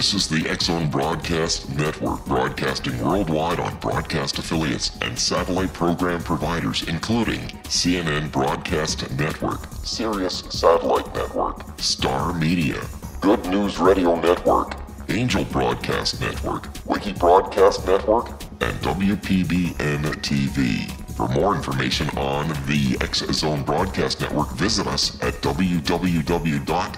This is the X Zone Broadcast Network, broadcasting worldwide on broadcast affiliates and satellite program providers, including CNN Broadcast Network, Sirius Satellite Network, Star Media, Good News Radio Network, Angel Broadcast Network, Wiki Broadcast Network, and WPBN-TV. For more information on the X Zone Broadcast Network, visit us at www.xzbn.net.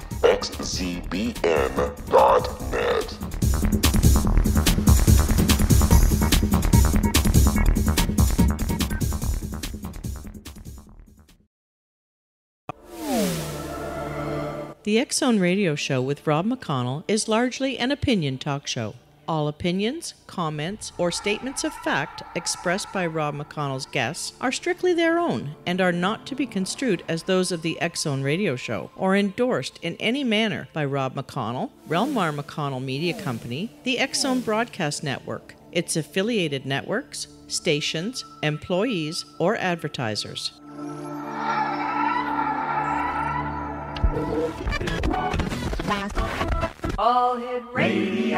The X Zone Radio Show with Rob McConnell is largely an opinion talk show. All opinions, comments, or statements of fact expressed by Rob McConnell's guests are strictly their own and are not to be construed as those of the X Zone Radio Show or endorsed in any manner by Rob McConnell, Relmar McConnell Media Company, the X Zone Broadcast Network, its affiliated networks, stations, employees, or advertisers. All Hit Radio.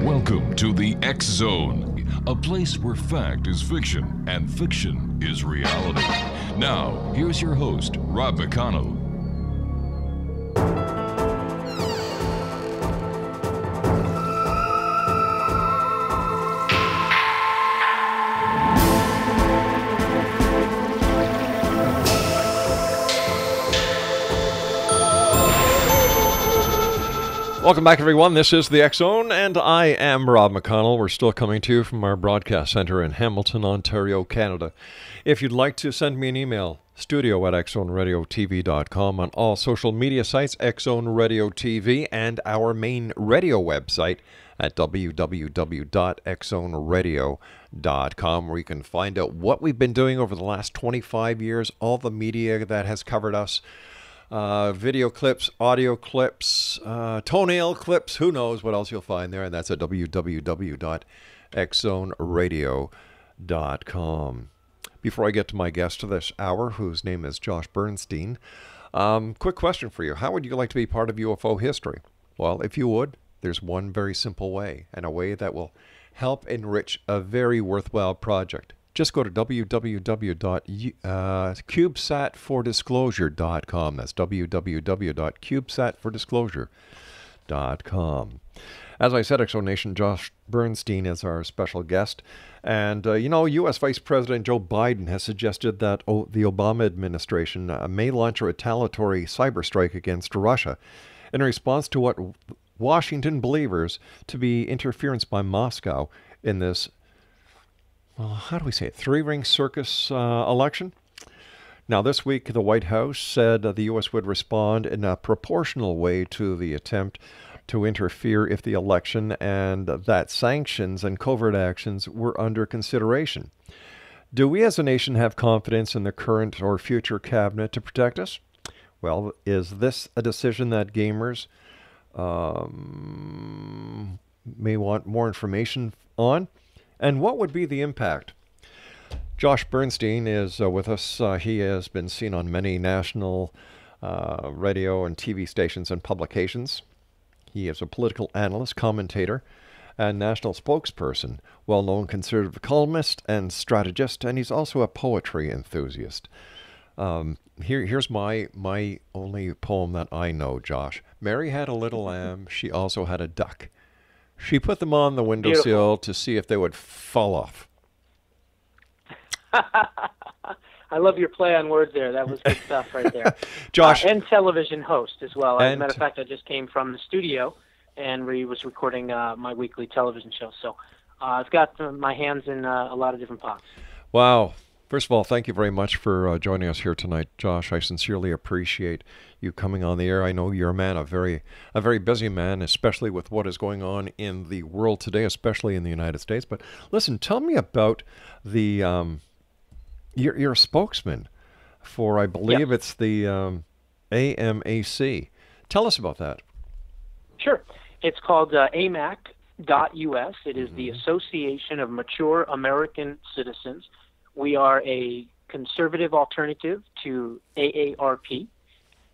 Welcome to the X Zone, a place where fact is fiction and fiction is reality. Now, here's your host, Rob McConnell. Welcome back, everyone. This is the X Zone, and I am Rob McConnell. We're still coming to you from our broadcast center in Hamilton, Ontario, Canada. If you'd like to send me an email, studio@xzoneradiotv.com, on all social media sites, X Zone Radio TV, and our main radio website at www.xzoneradio.com, where you can find out what we've been doing over the last 25 years, all the media that has covered us. Video clips, audio clips, toenail clips, who knows what else you'll find there. And that's at www.xzoneradio.com. Before I get to my guest of this hour, whose name is Josh Bernstein, quick question for you. How would you like to be part of UFO history? Well, if you would, there's one very simple way, and a way that will help enrich a very worthwhile project. Just go to www.cubesatfordisclosure.com. That's www.cubesatfordisclosure.com. As I said, X Zone Nation, Josh Bernstein is our special guest. And, you know, U.S. Vice President Joe Biden has suggested that the Obama administration may launch a retaliatory cyber strike against Russia in response to what Washington believes to be interference by Moscow in this, well, how do we say it? Three-ring circus election? Now, this week, the White House said the U.S. would respond in a proportional way to the attempt to interfere if the election, and that sanctions and covert actions were under consideration. Do we as a nation have confidence in the current or future cabinet to protect us? Well, is this a decision that gamers may want more information on? And what would be the impact? Josh Bernstein is with us. He has been seen on many national radio and TV stations and publications. He is a political analyst, commentator, and national spokesperson, well-known conservative columnist and strategist, and he's also a poetry enthusiast. Here's my only poem that I know, Josh. Mary had a little lamb. She also had a duck. She put them on the windowsill to see if they would fall off. I love your play on words there. That was good stuff right there. Josh. And television host as well. As a matter of fact, I just came from the studio and was recording my weekly television show. So I've got my hands in a lot of different pots. Wow. First of all, thank you very much for joining us here tonight, Josh. I sincerely appreciate you coming on the air. I know you're a man, a very busy man, especially with what is going on in the world today, especially in the United States. But listen, tell me about the you're a spokesman for, I believe, it's the AMAC. Tell us about that. Sure. It's called AMAC.us. It is the Association of Mature American Citizens, We are a conservative alternative to AARP,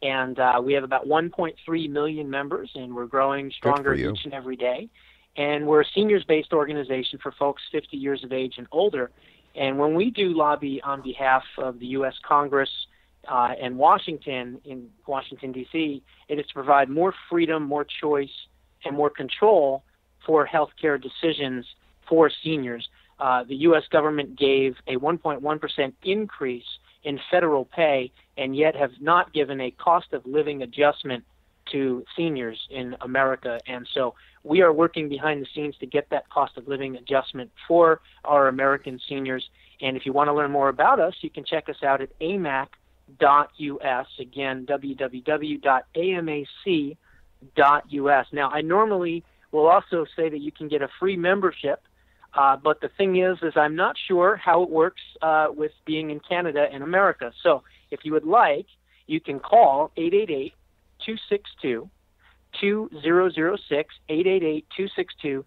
and we have about 1.3 million members, and we're growing stronger each and every day. And we're a seniors-based organization for folks 50 years of age and older. And when we do lobby on behalf of the U.S. Congress and Washington, in Washington, D.C., it is to provide more freedom, more choice, and more control for healthcare decisions for seniors. The U.S. government gave a 1.1% increase in federal pay and yet have not given a cost of living adjustment to seniors in America. And so we are working behind the scenes to get that cost of living adjustment for our American seniors. And if you want to learn more about us, you can check us out at amac.us. Again, www.amac.us. Now, I normally will also say that you can get a free membership, but the thing is I'm not sure how it works with being in Canada and America. So if you would like, you can call 888-262-2006, 888-262-2006.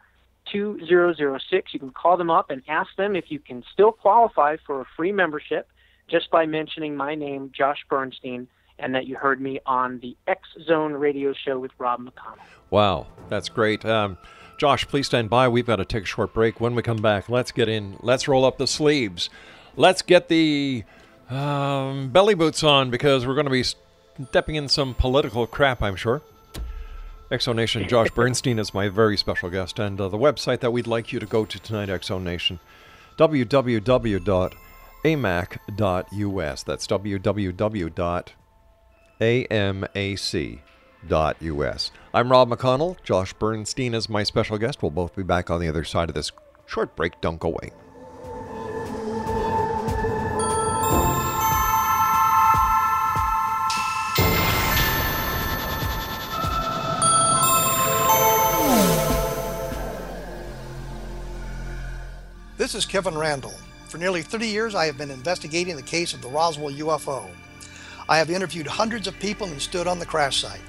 You can call them up and ask them if you can still qualify for a free membership just by mentioning my name, Josh Bernstein, and that you heard me on the X Zone radio show with Rob McConnell. Wow, that's great. Josh, please stand by. We've got to take a short break. When we come back, let's get in. Let's roll up the sleeves. Let's get the belly boots on, because we're going to be stepping in some political crap, I'm sure. Exo Nation, Josh Bernstein is my very special guest, and the website that we'd like you to go to tonight, Exo Nation, www.amac.us. That's www.amac.us. I'm Rob McConnell. Josh Bernstein is my special guest. We'll both be back on the other side of this short break. Don't go away. This is Kevin Randle. For nearly 30 years, I have been investigating the case of the Roswell UFO. I have interviewed hundreds of people and stood on the crash site.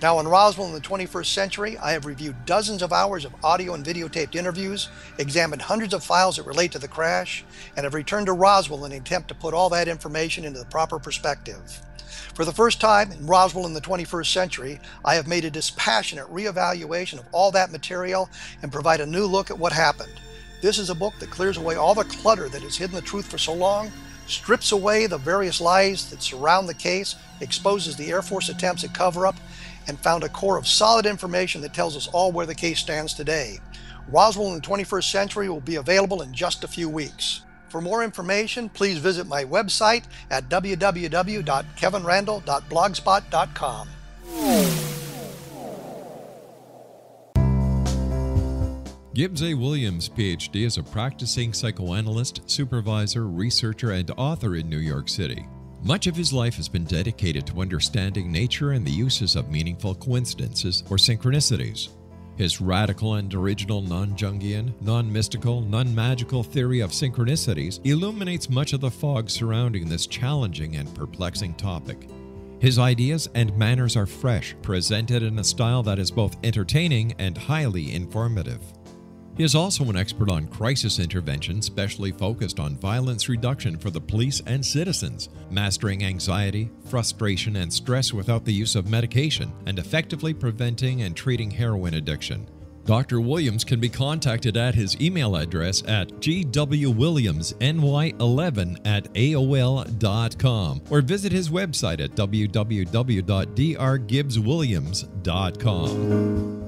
Now in Roswell in the 21st century, I have reviewed dozens of hours of audio and videotaped interviews, examined hundreds of files that relate to the crash, and have returned to Roswell in an attempt to put all that information into the proper perspective. For the first time in Roswell in the 21st century, I have made a dispassionate reevaluation of all that material and provide a new look at what happened. This is a book that clears away all the clutter that has hidden the truth for so long, strips away the various lies that surround the case, exposes the Air Force attempts at cover-up, and found a core of solid information that tells us all where the case stands today. Roswell in the 21st Century will be available in just a few weeks. For more information, please visit my website at www.kevinrandle.blogspot.com. Gibbs A. Williams, Ph.D. is a practicing psychoanalyst, supervisor, researcher, and author in New York City. Much of his life has been dedicated to understanding nature and the uses of meaningful coincidences or synchronicities. His radical and original non-Jungian, non-mystical, non-magical theory of synchronicities illuminates much of the fog surrounding this challenging and perplexing topic. His ideas and manners are fresh, presented in a style that is both entertaining and highly informative. He is also an expert on crisis intervention, specially focused on violence reduction for the police and citizens, mastering anxiety, frustration, and stress without the use of medication, and effectively preventing and treating heroin addiction. Dr. Williams can be contacted at his email address at gwwilliamsny11@aol.com or visit his website at www.drgibbswilliams.com.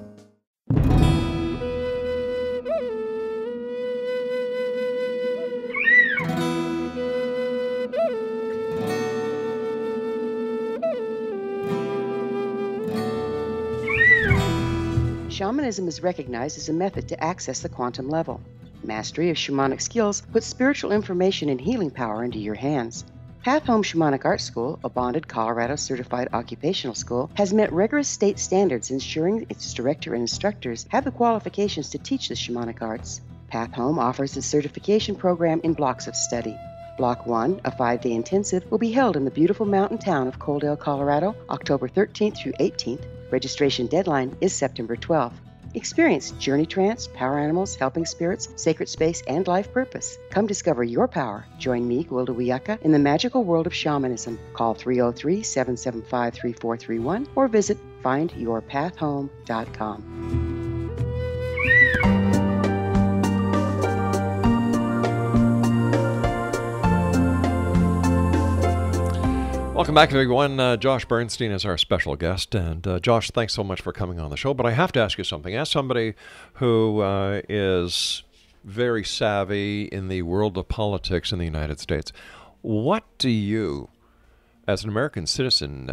Shamanism is recognized as a method to access the quantum level. Mastery of shamanic skills puts spiritual information and healing power into your hands. Path Home Shamanic Art School, a bonded Colorado certified occupational school, has met rigorous state standards ensuring its director and instructors have the qualifications to teach the shamanic arts. Path Home offers a certification program in blocks of study. Block 1, a 5-day intensive, will be held in the beautiful mountain town of Coldale, Colorado, October 13th through 18th. Registration deadline is September 12th. Experience Journey Trance, Power Animals, Helping Spirits, Sacred Space, and Life Purpose. Come discover your power. Join me, Gwilda Wiyaka, in the magical world of shamanism. Call 303-775-3431 or visit findyourpathhome.com. Welcome back, everyone. Josh Bernstein is our special guest, and Josh, thanks so much for coming on the show, but I have to ask you something. As somebody who is very savvy in the world of politics in the United States, what do you, as an American citizen,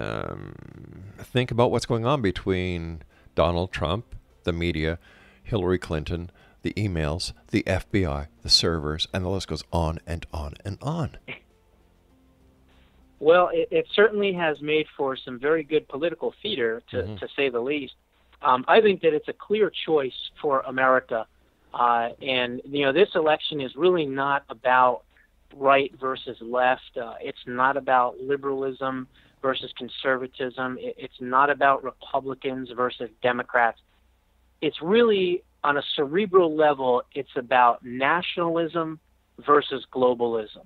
think about what's going on between Donald Trump, the media, Hillary Clinton, the emails, the FBI, the servers, and the list goes on and on and on? Well, it certainly has made for some very good political theater, to say the least. I think that it's a clear choice for America. And, you know, this election is really not about right versus left. It's not about liberalism versus conservatism. It's not about Republicans versus Democrats. It's really, on a cerebral level, it's about nationalism versus globalism.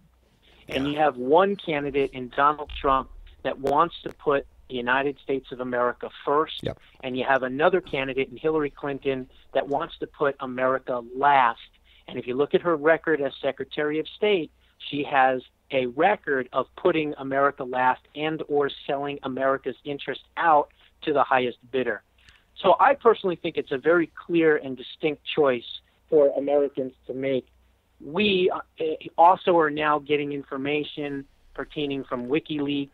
And you have one candidate in Donald Trump that wants to put the United States of America first, yep, and you have another candidate in Hillary Clinton that wants to put America last. And if you look at her record as Secretary of State, she has a record of putting America last and or selling America's interest out to the highest bidder. So I personally think it's a very clear and distinct choice for Americans to make. We also are now getting information pertaining from WikiLeaks,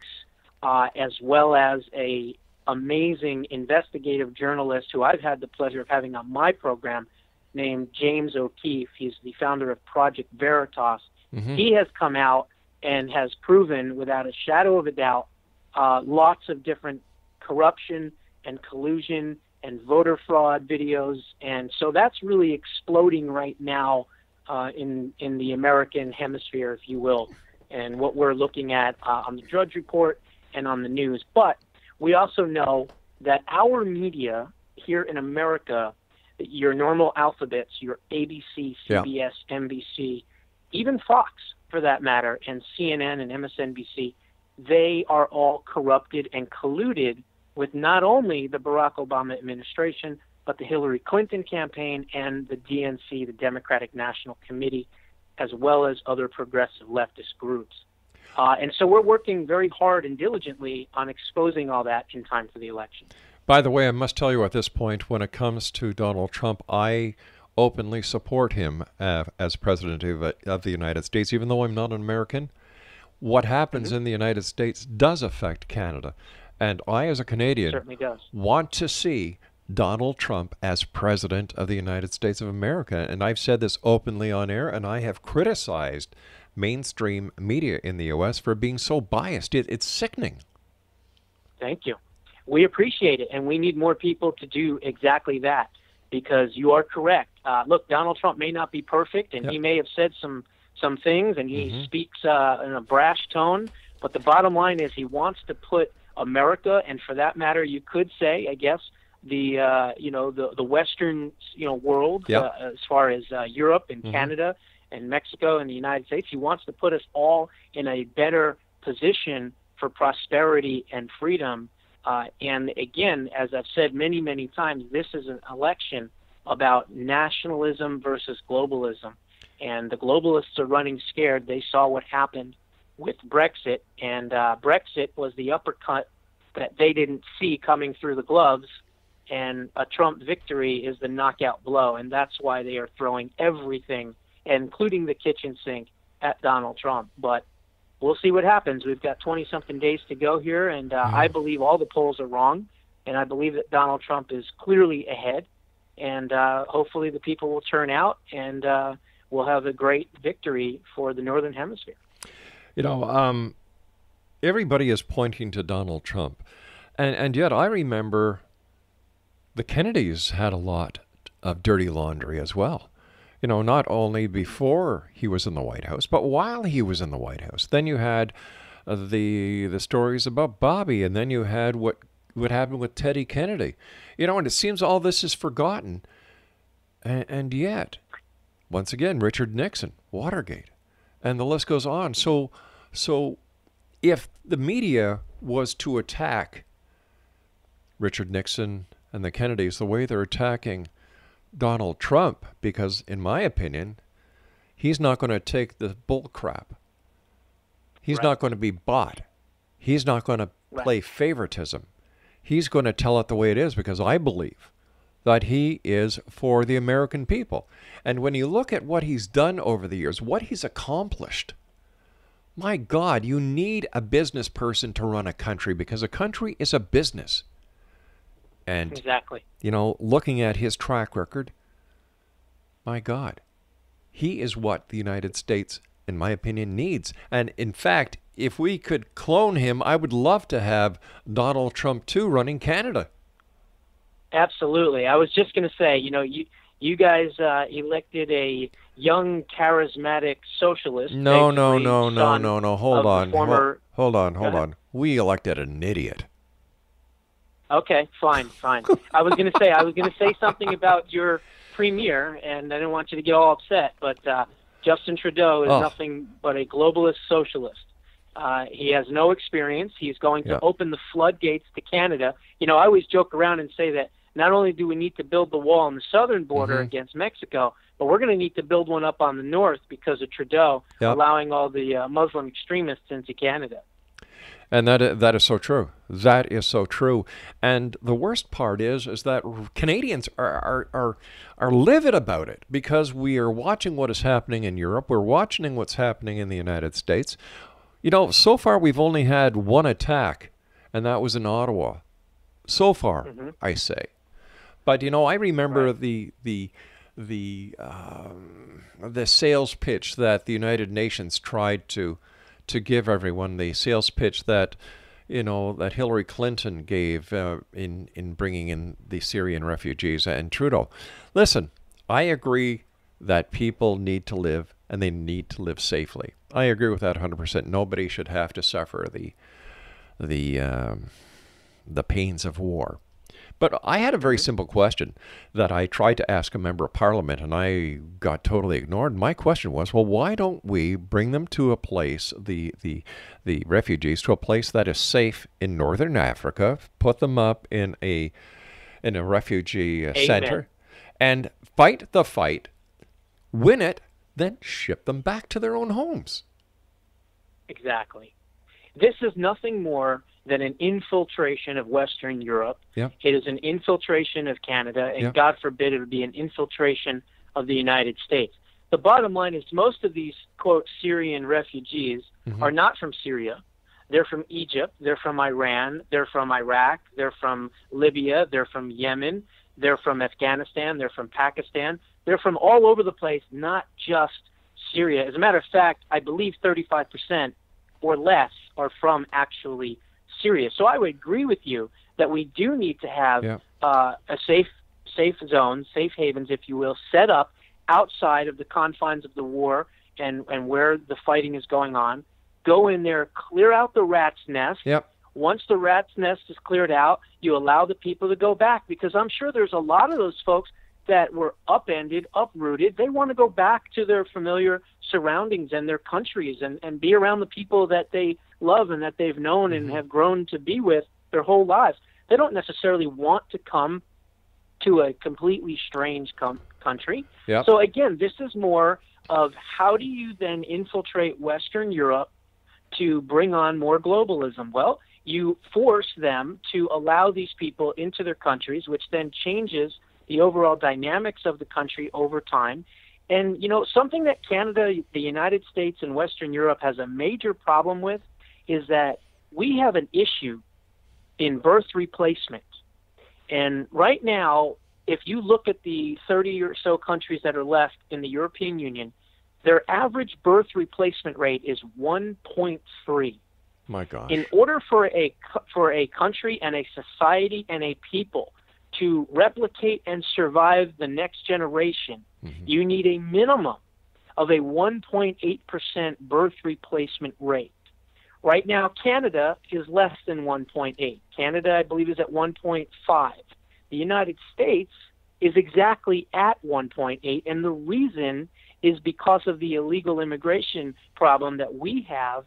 as well as an amazing investigative journalist who I've had the pleasure of having on my program named James O'Keefe. He's the founder of Project Veritas. Mm-hmm. He has come out and has proven without a shadow of a doubt lots of different corruption and collusion and voter fraud videos. And so that's really exploding right now in the American hemisphere, if you will, and what we're looking at on the Drudge Report and on the news. But we also know that our media here in America, your normal alphabets, your ABC, CBS, yeah, NBC, even Fox, for that matter, and CNN and MSNBC, they are all corrupted and colluded with not only the Barack Obama administration, but the Hillary Clinton campaign and the DNC, the Democratic National Committee, as well as other progressive leftist groups. And so we're working very hard and diligently on exposing all that in time for the election. By the way, I must tell you at this point, when it comes to Donald Trump, I openly support him as president of the United States, even though I'm not an American. What happens in the United States does affect Canada. And I, as a Canadian, want to see Donald Trump as president of the United States of America. And I've said this openly on air, and I have criticized mainstream media in the U.S. for being so biased. It's sickening. Thank you. We appreciate it, and we need more people to do exactly that, because you are correct. Look, Donald Trump may not be perfect, and he may have said some things, and he speaks in a brash tone, but the bottom line is he wants to put America, and for that matter, you could say, I guess, the Western world, as far as Europe and Canada and Mexico and the United States. He wants to put us all in a better position for prosperity and freedom. And again, as I've said many, many times, this is an election about nationalism versus globalism. And the globalists are running scared. They saw what happened with Brexit, and Brexit was the uppercut that they didn't see coming through the gloves. And a Trump victory is the knockout blow, and that's why they are throwing everything, including the kitchen sink, at Donald Trump. But we'll see what happens. We've got 20-something days to go here, and I believe all the polls are wrong, and I believe that Donald Trump is clearly ahead, and hopefully the people will turn out, and we'll have a great victory for the Northern Hemisphere. You know, everybody is pointing to Donald Trump, and yet I remember the Kennedys had a lot of dirty laundry as well. You know, not only before he was in the White House, but while he was in the White House. Then you had the stories about Bobby, and then you had what what happened with Teddy Kennedy. You know, and it seems all this is forgotten. And yet, once again, Richard Nixon, Watergate, and the list goes on. So if the media was to attack Richard Nixon and the Kennedys the way they're attacking Donald Trump, because in my opinion, he's not going to take the bull crap. He's not going to be bought. He's not going to play favoritism. He's going to tell it the way it is, because I believe that he is for the American people. And when you look at what he's done over the years, what he's accomplished, my God, you need a business person to run a country, because a country is a business. And, exactly, you know, looking at his track record, my God, he is what the United States, in my opinion, needs. And in fact, if we could clone him, I would love to have Donald Trump, too, running Canada. Absolutely. I was just going to say, you know, you guys elected a young, charismatic socialist. No. Hold on. We elected an idiot. Okay, fine. I was going to say something about your premier, and I didn't want you to get all upset, but Justin Trudeau is nothing but a globalist socialist. He has no experience. He's going to open the floodgates to Canada. You know, I always joke around and say that not only do we need to build the wall on the southern border against Mexico, but we're going to need to build one up on the north because of Trudeau allowing all the Muslim extremists into Canada. And that is so true. That is so true. And the worst part is that Canadians are livid about it, because we are watching what is happening in Europe. We're watching what's happening in the United States. You know, so far we've only had one attack, and that was in Ottawa. So far, I say. But, you know, I remember the sales pitch that the United Nations tried to give everyone, the sales pitch that, you know, that Hillary Clinton gave in bringing in the Syrian refugees and Trudeau. Listen, I agree that people need to live, and they need to live safely. I agree with that 100%. Nobody should have to suffer the pains of war. But I had a very simple question that I tried to ask a member of parliament, and I got totally ignored. My question was, well, why don't we bring them to a place, the refugees, to a place that is safe in northern Africa, put them up in a refugee center, and fight the fight, win it, then ship them back to their own homes. Exactly. This is nothing more than an infiltration of Western Europe. Yep. It is an infiltration of Canada, and God forbid it would be an infiltration of the United States. The bottom line is most of these, quote, Syrian refugees are not from Syria. They're from Egypt. They're from Iran. They're from Iraq. They're from Libya. They're from Yemen. They're from Afghanistan. They're from Pakistan. They're from all over the place, not just Syria. As a matter of fact, I believe 35% or less are from actually Syria. So I would agree with you that we do need to have a safe zone, safe havens, if you will, set up outside of the confines of the war and where the fighting is going on. Go in there, clear out the rat's nest. Yep. Once the rat's nest is cleared out, you allow the people to go back, because I'm sure there's a lot of those folks that were upended, uprooted. They want to go back to their familiar surroundings and their countries and be around the people that they love and that they've known and have grown to be with their whole lives. They don't necessarily want to come to a completely strange country. Yep. So again, this is more of how do you then infiltrate Western Europe to bring on more globalism? Well, you force them to allow these people into their countries, which then changes the overall dynamics of the country over time. And, you know, something that Canada, the United States, and Western Europe has a major problem with is that we have an issue in birth replacement. And right now, if you look at the 30 or so countries that are left in the European Union, their average birth replacement rate is 1.3. My God. In order for a country and a society and a people to replicate and survive the next generation, you need a minimum of a 1.8% birth replacement rate. Right now, Canada is less than 1.8. Canada, I believe, is at 1.5. The United States is exactly at 1.8, and the reason is because of the illegal immigration problem that we have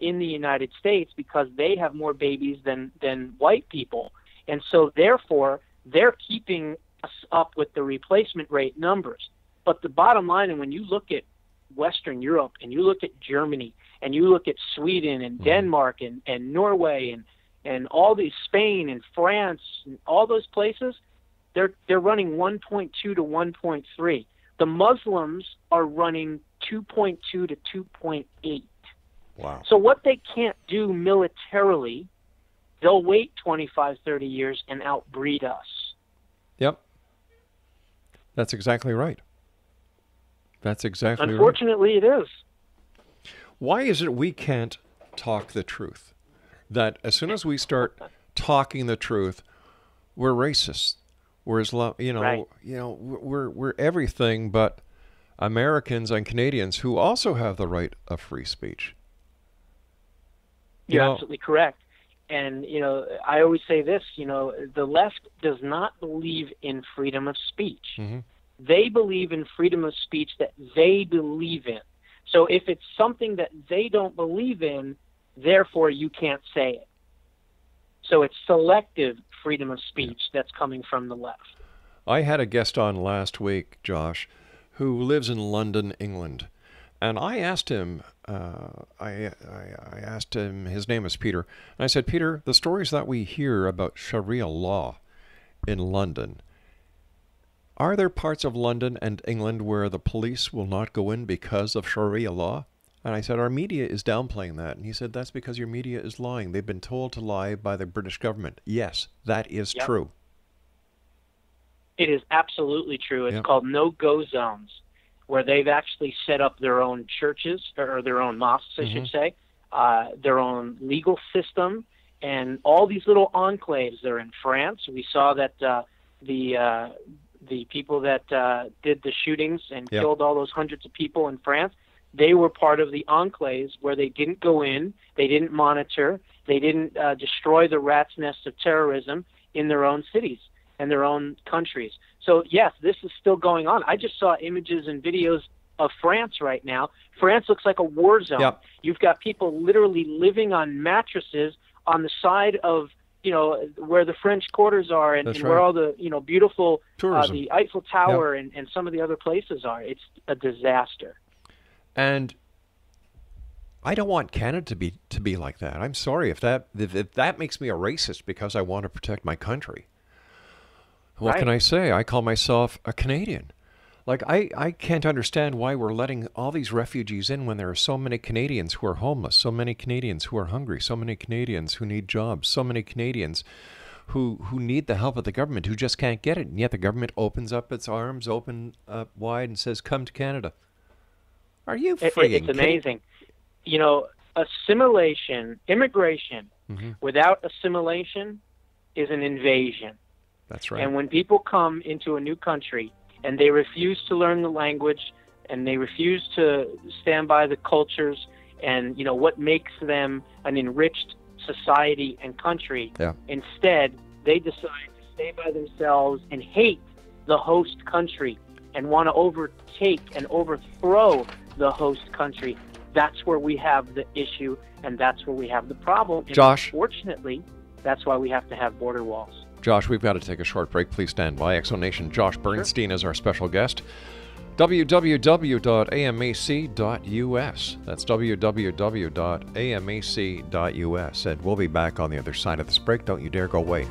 in the United States, because they have more babies than white people. And so, therefore, they're keeping us up with the replacement rate numbers. But the bottom line, and when you look at Western Europe, and you look at Germany, and you look at Sweden, and Denmark, and Norway, and all these, Spain, and France, and all those places, they're running 1.2 to 1.3. The Muslims are running 2.2 to 2.8. Wow. So what they can't do militarily, they'll wait 25, 30 years and outbreed us. Yep. That's exactly right. That's exactly right. Unfortunately, it is. Why is it we can't talk the truth? That as soon as we start talking the truth, we're racist. We're Islam, we're everything but Americans and Canadians, who also have the right of free speech. You're absolutely correct. And, I always say this, the left does not believe in freedom of speech. Mm-hmm. They believe in freedom of speech that they believe in. So if it's something that they don't believe in, therefore you can't say it. So it's selective freedom of speech that's coming from the left. I had a guest on last week, Josh, who lives in London, England. And I asked him, I asked him, his name is Peter. And I said, Peter, the stories that we hear about Sharia law in London, are there parts of London and England where the police will not go in because of Sharia law? And I said, our media is downplaying that. And he said, that's because your media is lying. They've been told to lie by the British government. Yes, that is true. It is absolutely true. It's called no-go zones, where they've actually set up their own churches, or their own mosques, I should say, their own legal system, and all these little enclaves. They're in France. We saw that the people that did the shootings and killed all those hundreds of people in France, they were part of the enclaves where they didn't go in, they didn't monitor, they didn't destroy the rat's nest of terrorism in their own cities and their own countries. So, yes, this is still going on. I just saw images and videos of France right now. France looks like a war zone. Yep. You've got people literally living on mattresses on the side of, where the French quarters are, and where all the, beautiful, the Eiffel Tower and some of the other places are. It's a disaster. And I don't want Canada to be like that. I'm sorry if that makes me a racist because I want to protect my country. What can I say? I call myself a Canadian. Like, I can't understand why we're letting all these refugees in when there are so many Canadians who are homeless, so many Canadians who are hungry, so many Canadians who need jobs, so many Canadians who need the help of the government, who just can't get it. And yet the government opens up its arms, open up wide, and says, come to Canada. Are you freaking kidding? It's amazing. Assimilation, immigration, without assimilation is an invasion. That's right. And when people come into a new country and they refuse to learn the language and they refuse to stand by the cultures and, what makes them an enriched society and country, instead they decide to stay by themselves and hate the host country and want to overtake and overthrow the host country. That's where we have the issue, and that's where we have the problem. And Josh, unfortunately, that's why we have to have border walls. Josh, we've got to take a short break. Please stand by. X Zone Nation, Josh Bernstein is our special guest. www.amac.us. That's www.amac.us. And we'll be back on the other side of this break. Don't you dare go away.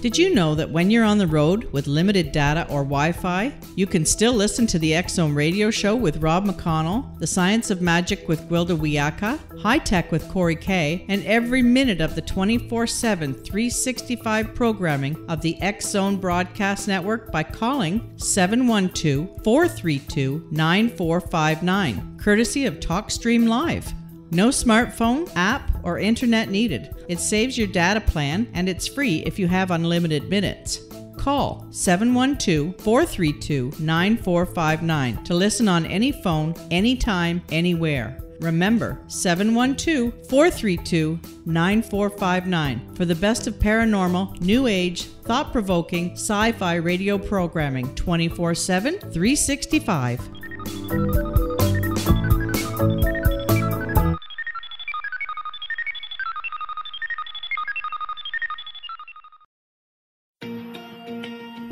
Did you know that when you're on the road with limited data or Wi-Fi, you can still listen to the X Zone Radio Show with Rob McConnell, The Science of Magic with Gwilda Wiyaka, High Tech with Corey Kay, and every minute of the 24/7, 365 programming of the X Zone Broadcast Network by calling 712-432-9459, courtesy of TalkStream Live. No smartphone, app, or internet needed. It saves your data plan, and it's free if you have unlimited minutes. Call 712-432-9459 to listen on any phone, anytime, anywhere. Remember, 712-432-9459 for the best of paranormal, new age, thought-provoking, sci-fi radio programming 24/7, 365.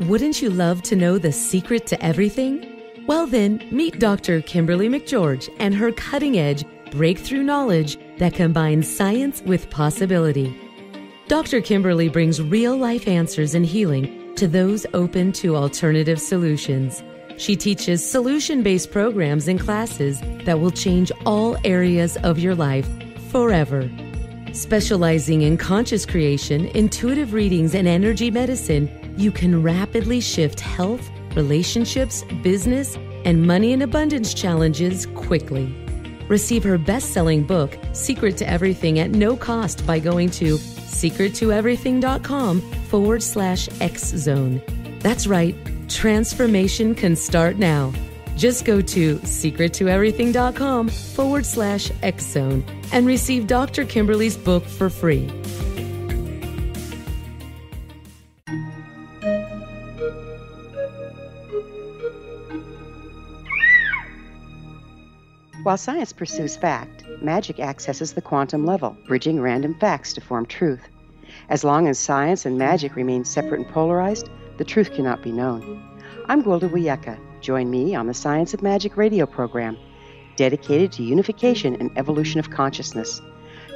Wouldn't you love to know the secret to everything? Well then, meet Dr. Kimberly McGeorge and her cutting-edge breakthrough knowledge that combines science with possibility. Dr. Kimberly brings real-life answers and healing to those open to alternative solutions. She teaches solution-based programs and classes that will change all areas of your life forever. Specializing in conscious creation, intuitive readings, and energy medicine, you can rapidly shift health, relationships, business, and money and abundance challenges quickly. Receive her best-selling book, Secret to Everything, at no cost by going to secrettoeverything.com/X Zone. That's right, transformation can start now. Just go to secrettoeverything.com/X Zone and receive Dr. Kimberly's book for free. While science pursues fact, magic accesses the quantum level, bridging random facts to form truth. As long as science and magic remain separate and polarized, the truth cannot be known. I'm Gwilda Wiyaka. Join me on the Science of Magic radio program, dedicated to unification and evolution of consciousness.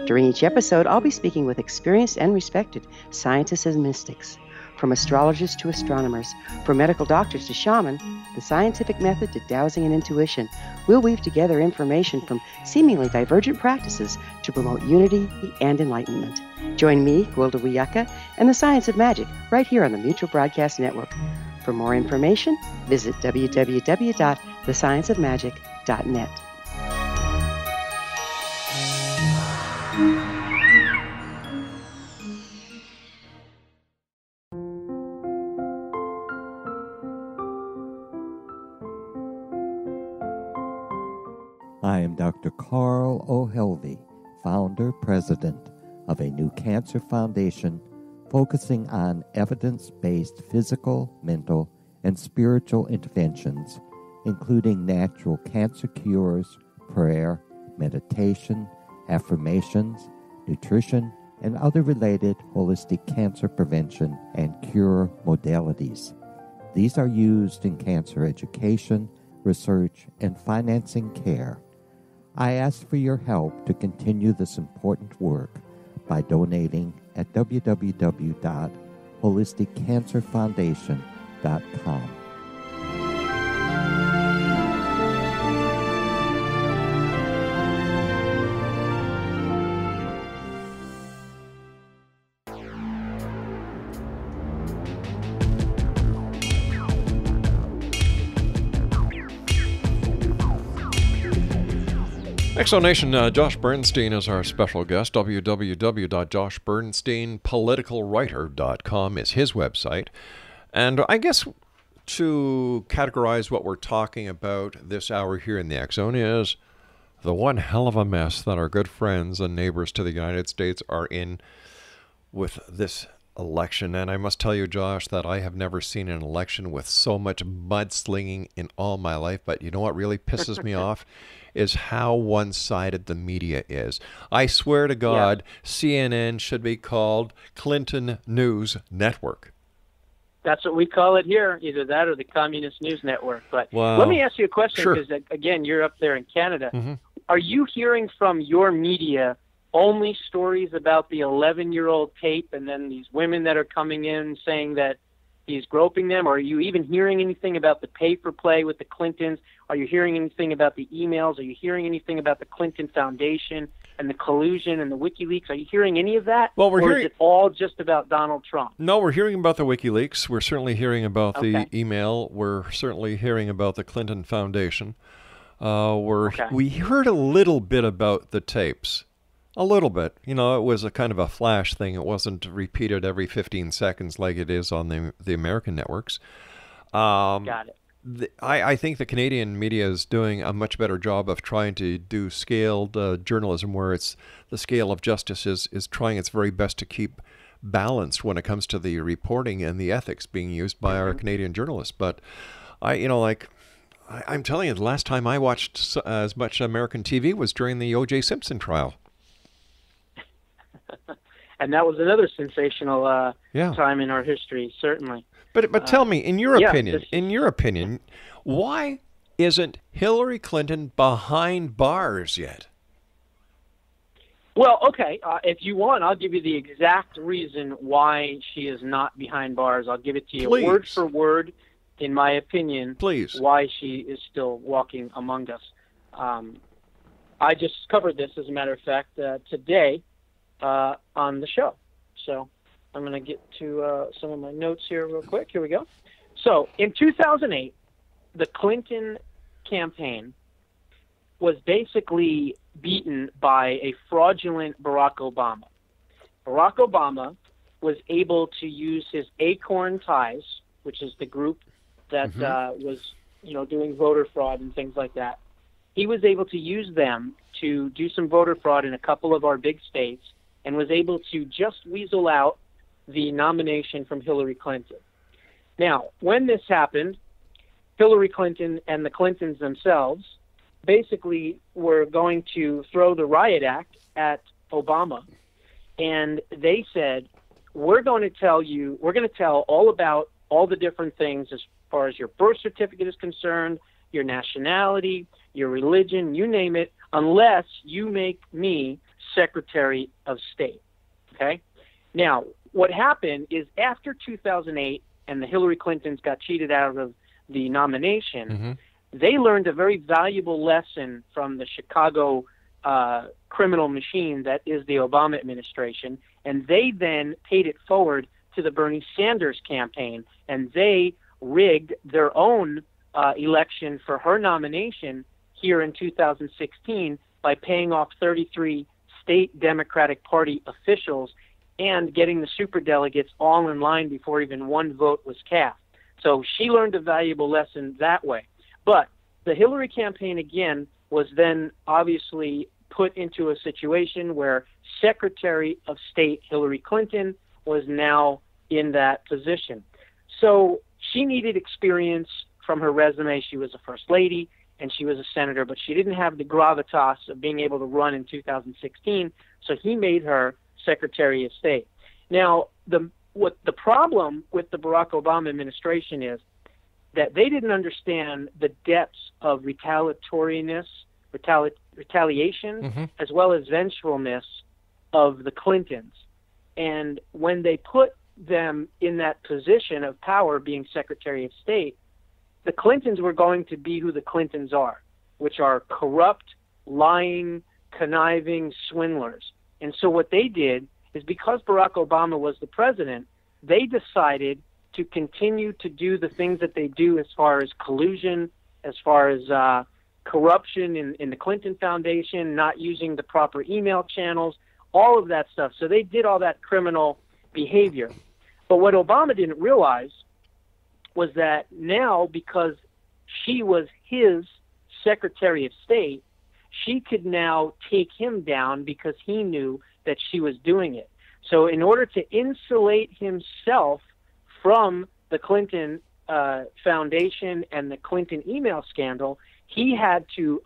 During each episode, I'll be speaking with experienced and respected scientists and mystics. From astrologers to astronomers, from medical doctors to shaman, the scientific method to dowsing and intuition, we'll weave together information from seemingly divergent practices to promote unity and enlightenment. Join me, Gwilda Wiyaka, and the Science of Magic right here on the Mutual Broadcast Network. For more information, visit www.thescienceofmagic.net. I am Dr. Carl O'Helvie, founder, president of a new cancer foundation focusing on evidence-based physical, mental, and spiritual interventions, including natural cancer cures, prayer, meditation, affirmations, nutrition, and other related holistic cancer prevention and cure modalities. These are used in cancer education, research, and financing care. I ask for your help to continue this important work by donating at www.holisticcancerfoundation.com. X-Zone Nation, Josh Bernstein is our special guest. www.joshbernsteinpoliticalwriter.com is his website. And I guess to categorize what we're talking about this hour here in the X-Zone is the one hell of a mess that our good friends and neighbors to the United States are in with this election. And I must tell you, Josh, that I have never seen an election with so much mudslinging in all my life. But you know what really pisses me off? Is how one-sided the media is. I swear to God, yeah. CNN should be called Clinton News Network. That's what we call it here, either that or the Communist News Network. But well, let me ask you a question, because, sure, again, you're up there in Canada. Mm-hmm. Are you hearing from your media only stories about the 11-year-old tape and then these women that are coming in saying that he's groping them? Or are you even hearing anything about the pay-for-play with the Clintons? Are you hearing anything about the emails? Are you hearing anything about the Clinton Foundation and the collusion and the WikiLeaks? Are you hearing any of that? Well, is it all just about Donald Trump? No, we're hearing about the WikiLeaks. We're certainly hearing about the email. We're certainly hearing about the Clinton Foundation. We heard a little bit about the tapes. A little bit. You know, it was a kind of a flash thing. It wasn't repeated every 15 seconds like it is on the American networks. Got it. I think the Canadian media is doing a much better job of trying to do scaled journalism, where it's the scale of justice is trying its very best to keep balanced when it comes to the reporting and the ethics being used by our Canadian journalists. But I'm telling you, the last time I watched as much American TV was during the O.J. Simpson trial. And that was another sensational time in our history, certainly. But tell me, in your opinion, why isn't Hillary Clinton behind bars yet? Well, okay, if you want, I'll give you the exact reason why she is not behind bars. I'll give it to you word for word, in my opinion, why she is still walking among us. I just covered this, as a matter of fact, today on the show. So I'm going to get to some of my notes here real quick. Here we go. So in 2008, the Clinton campaign was basically beaten by a fraudulent Barack Obama. Barack Obama was able to use his Acorn ties, which is the group that was, you know, doing voter fraud and things like that. He was able to use them to do some voter fraud in a couple of our big states, and was able to just weasel out the nomination from Hillary Clinton. Now, when this happened, Hillary Clinton and the Clintons themselves basically were going to throw the Riot Act at Obama. And they said, we're going to tell all about all the different things as far as your birth certificate is concerned, your nationality, your religion, you name it, unless you make me Secretary of State. Okay? Now, what happened is after 2008 and the Hillary Clintons got cheated out of the nomination, they learned a very valuable lesson from the Chicago criminal machine that is the Obama administration, and they then paid it forward to the Bernie Sanders campaign, and they rigged their own election for her nomination here in 2016 by paying off 33 state Democratic Party officials and getting the superdelegates all in line before even one vote was cast. So she learned a valuable lesson that way. But the Hillary campaign, again, was then obviously put into a situation where Secretary of State Hillary Clinton was now in that position. So she needed experience from her resume. She was a first lady and she was a senator, but she didn't have the gravitas of being able to run in 2016. So he made her Secretary of State. Now, the problem with the Barack Obama administration is that they didn't understand the depths of retaliation, as well as vengefulness of the Clintons. And when they put them in that position of power, being Secretary of State, the Clintons were going to be who the Clintons are, which are corrupt, lying, conniving swindlers. And so what they did is, because Barack Obama was the president, they decided to continue to do the things that they do as far as collusion, as far as corruption in the Clinton Foundation, not using the proper email channels, all of that stuff. So they did all that criminal behavior. But what Obama didn't realize was that now, because she was his Secretary of State, she could now take him down because he knew that she was doing it. So in order to insulate himself from the Clinton Foundation and the Clinton email scandal, he had to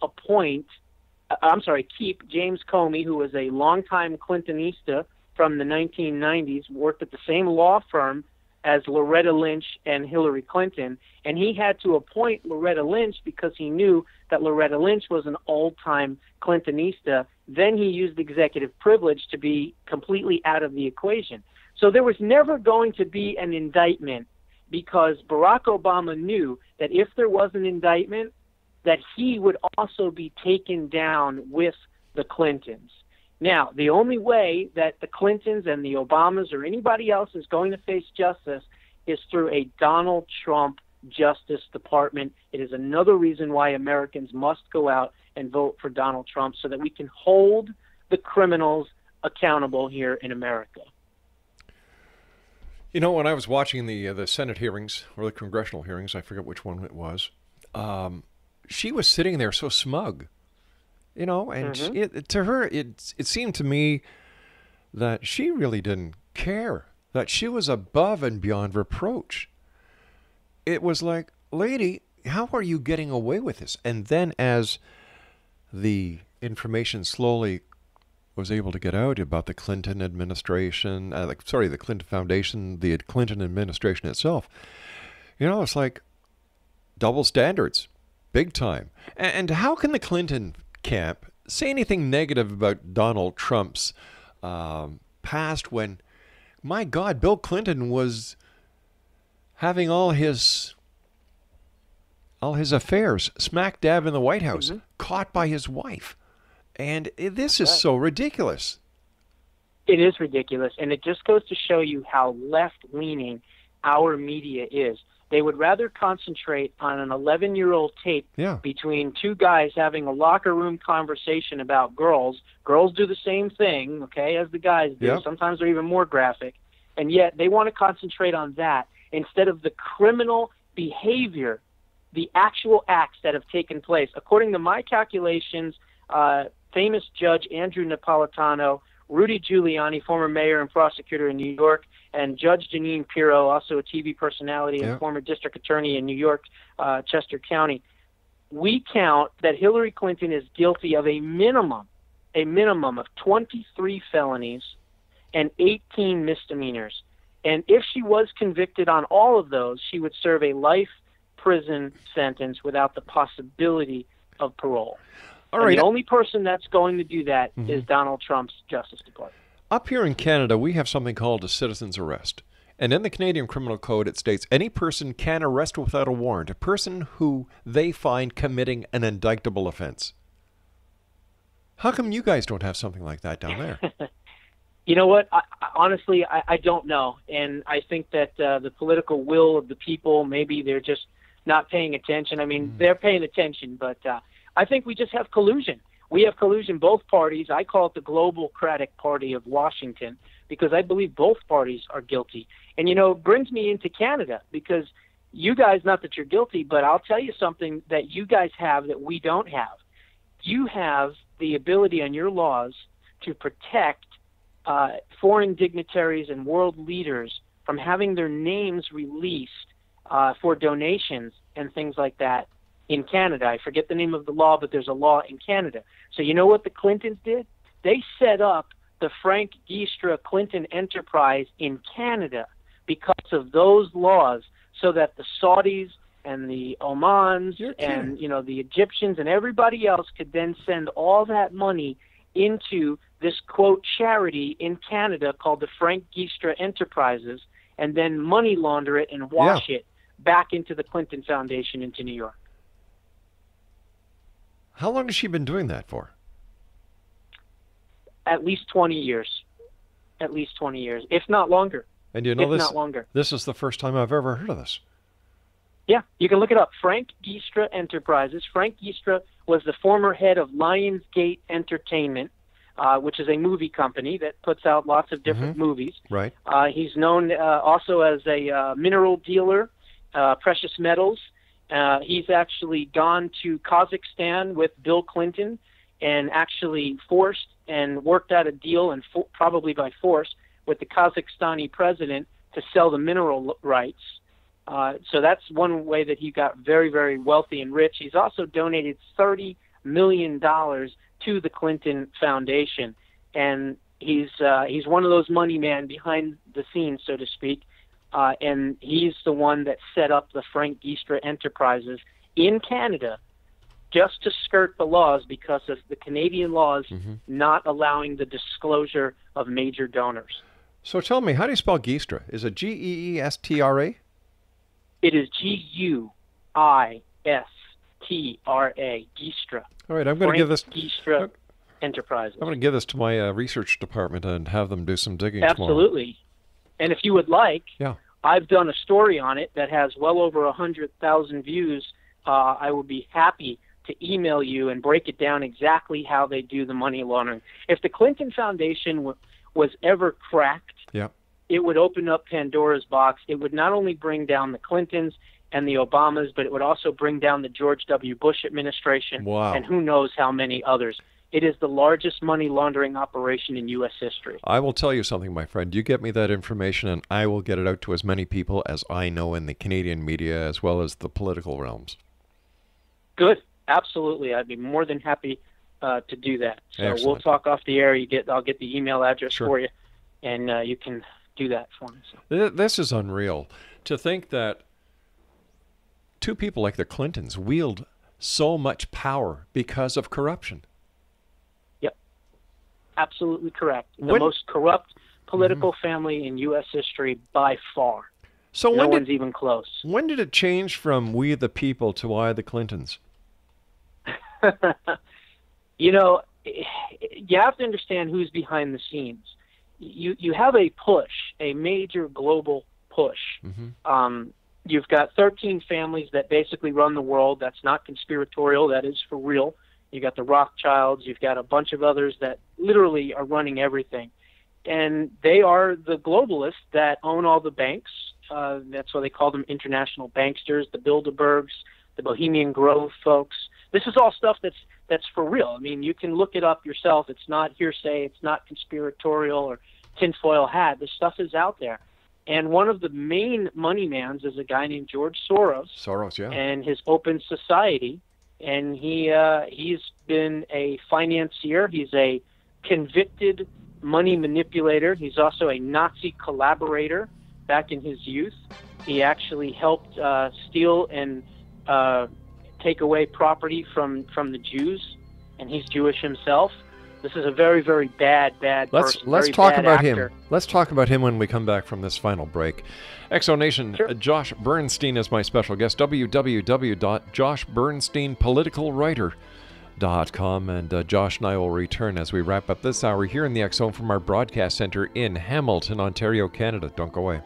keep James Comey, who was a longtime Clintonista from the 1990s, worked at the same law firm as Loretta Lynch and Hillary Clinton, and he had to appoint Loretta Lynch because he knew that Loretta Lynch was an old-time Clintonista. Then he used executive privilege to be completely out of the equation. So there was never going to be an indictment, because Barack Obama knew that if there was an indictment, that he would also be taken down with the Clintons. Now, the only way that the Clintons and the Obamas or anybody else is going to face justice is through a Donald Trump Justice Department. It is another reason why Americans must go out and vote for Donald Trump, so that we can hold the criminals accountable here in America. You know, when I was watching the Senate hearings, or the congressional hearings, I forget which one it was, she was sitting there so smug, you know, and to her it seemed to me that she really didn't care, that she was above and beyond reproach. It was like, lady, how are you getting away with this? And then as the information slowly was able to get out about the Clinton administration, the Clinton Foundation, the Clinton administration itself, you know, it's like double standards, big time. And how can the Clinton camp say anything negative about Donald Trump's past when, my God, Bill Clinton was having all his affairs smack dab in the White House, caught by his wife. And this is so ridiculous. It is ridiculous, and it just goes to show you how left-leaning our media is. They would rather concentrate on an 11-year-old tape between two guys having a locker room conversation about girls. Girls do the same thing, okay, as the guys do. Yep. Sometimes they're even more graphic. And yet they want to concentrate on that instead of the criminal behavior, the actual acts that have taken place. According to my calculations, famous Judge Andrew Napolitano, Rudy Giuliani, former mayor and prosecutor in New York, and Judge Jeanine Pirro, also a TV personality and former district attorney in New York, Chester County. We count that Hillary Clinton is guilty of a minimum of 23 felonies and 18 misdemeanors. And if she was convicted on all of those, she would serve a life prison sentence without the possibility of parole. All right. The only person that's going to do that is Donald Trump's Justice Department. Up here in Canada, we have something called a citizen's arrest. And in the Canadian Criminal Code, it states any person can arrest without a warrant a person who they find committing an indictable offense. How come you guys don't have something like that down there? You know what? Honestly, I don't know. And I think that the political will of the people, maybe they're just not paying attention. I mean, they're paying attention, but... I think we just have collusion. We have collusion, both parties. I call it the Globocratic Party of Washington because I believe both parties are guilty. And, you know, it brings me into Canada because you guys, not that you're guilty, but I'll tell you something that you guys have that we don't have. You have the ability on your laws to protect foreign dignitaries and world leaders from having their names released for donations and things like that. In Canada, I forget the name of the law, but there's a law in Canada. So you know what the Clintons did? They set up the Frank Giustra Clinton Enterprise in Canada because of those laws, so that the Saudis and the Omans and, you know, the Egyptians and everybody else could then send all that money into this, quote, charity in Canada called the Frank Giustra Enterprises, and then money launder it and wash it back into the Clinton Foundation into New York. How long has she been doing that for? At least 20 years. At least 20 years, if not longer. And you know, this is the first time I've ever heard of this. Yeah, you can look it up. Frank Giustra Enterprises. Frank Giustra was the former head of Lionsgate Entertainment, which is a movie company that puts out lots of different movies. Right. He's known also as a mineral dealer, precious metals. He's actually gone to Kazakhstan with Bill Clinton and actually forced and worked out a deal, and probably by force, with the Kazakhstani president to sell the mineral rights. So that's one way that he got very, very wealthy and rich. He's also donated $30 million to the Clinton Foundation. And he's one of those money men behind the scenes, so to speak. And he's the one that set up the Frank Giustra Enterprises in Canada just to skirt the laws because of the Canadian laws not allowing the disclosure of major donors. So tell me, how do you spell Giestra? Is it G-E-E-S-T-R-A? It is G-U-I-S-T-R-A, Giestra. All right, I'm going to give this... Giestra Enterprises. I'm going to give this to my research department and have them do some digging tomorrow. Absolutely. And if you would like, I've done a story on it that has well over 100,000 views. I would be happy to email you and break it down exactly how they do the money laundering. If the Clinton Foundation was ever cracked, it would open up Pandora's box. It would not only bring down the Clintons and the Obamas, but it would also bring down the George W. Bush administration and who knows how many others. It is the largest money laundering operation in U.S. history. I will tell you something, my friend. You get me that information, and I will get it out to as many people as I know in the Canadian media as well as the political realms. Good. Absolutely. I'd be more than happy to do that. So excellent. We'll talk off the air. I'll get the email address for you, and you can do that for me. So. This is unreal. To think that two people like the Clintons wield so much power because of corruption. Absolutely correct. The most corrupt political family in U.S. history by far. So no one's even close. When did it change from we the people to I the Clintons? You know, you have to understand who's behind the scenes. You have a push, a major global push. You've got 13 families that basically run the world. That's not conspiratorial. That is for real. You got the Rothschilds, you've got a bunch of others that literally are running everything. And they are the globalists that own all the banks. That's why they call them international banksters, the Bilderbergs, the Bohemian Grove folks. This is all stuff that's for real. I mean, you can look it up yourself. It's not hearsay. It's not conspiratorial or tinfoil hat. This stuff is out there. And one of the main money mans is a guy named George Soros. Soros, yeah. And his Open Society. And he's been a financier. He's a convicted money manipulator. He's also a Nazi collaborator back in his youth. He actually helped steal and take away property from the Jews, and he's Jewish himself. This is a very, very bad person. Let's talk about him. Let's talk about him when we come back from this final break. Exonation, sure. Josh Bernstein is my special guest. www.joshbernsteinpoliticalwriter.com. And Josh and I will return as we wrap up this hour here in the X Zone from our broadcast center in Hamilton, Ontario, Canada. Don't go away.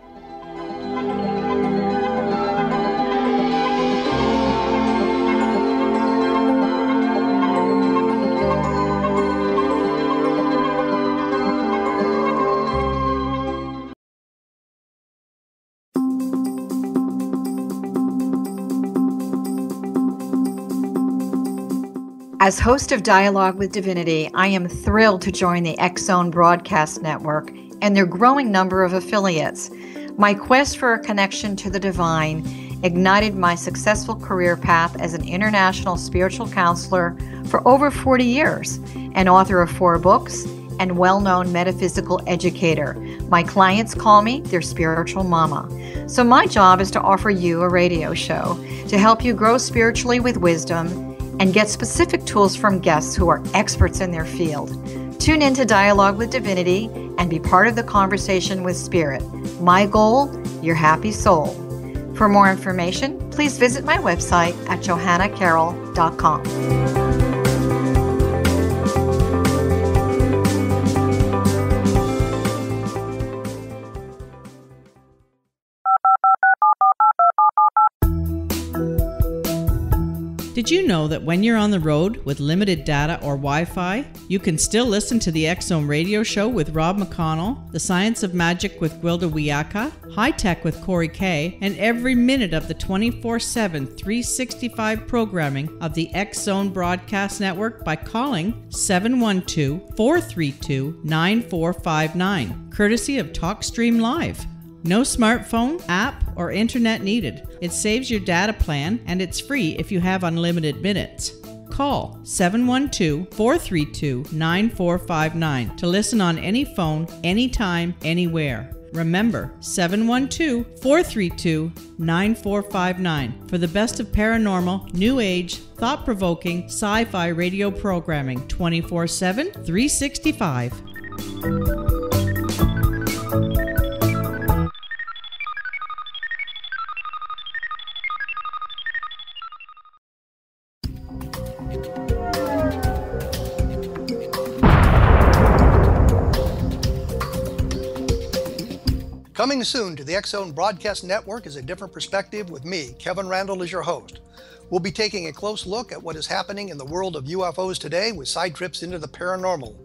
As host of Dialogue with Divinity, I am thrilled to join the X Zone Broadcast Network and their growing number of affiliates. My quest for a connection to the divine ignited my successful career path as an international spiritual counselor for over 40 years, an author of 4 books, and well-known metaphysical educator. My clients call me their spiritual mama. So my job is to offer you a radio show to help you grow spiritually with wisdom and get specific tools from guests who are experts in their field. Tune in to Dialogue with Divinity and be part of the conversation with Spirit. My goal, your happy soul. For more information, please visit my website at johannacarroll.com. Did you know that when you're on the road with limited data or Wi-Fi, you can still listen to the X Zone Radio Show with Rob McConnell, The Science of Magic with Gwilda Wiyaka, High Tech with Corey Kay, and every minute of the 24/7, 365 programming of the X Zone Broadcast Network by calling 712-432-9459, courtesy of TalkStream Live. No smartphone, app, or internet needed. It saves your data plan, and it's free if you have unlimited minutes. Call 712-432-9459 to listen on any phone, anytime, anywhere. Remember, 712-432-9459 for the best of paranormal, new age, thought-provoking, sci-fi radio programming, 24/7, 365. Coming soon to the X Zone Broadcast Network is A Different Perspective with me, Kevin Randle, as your host. We'll be taking a close look at what is happening in the world of UFOs today with side trips into the paranormal.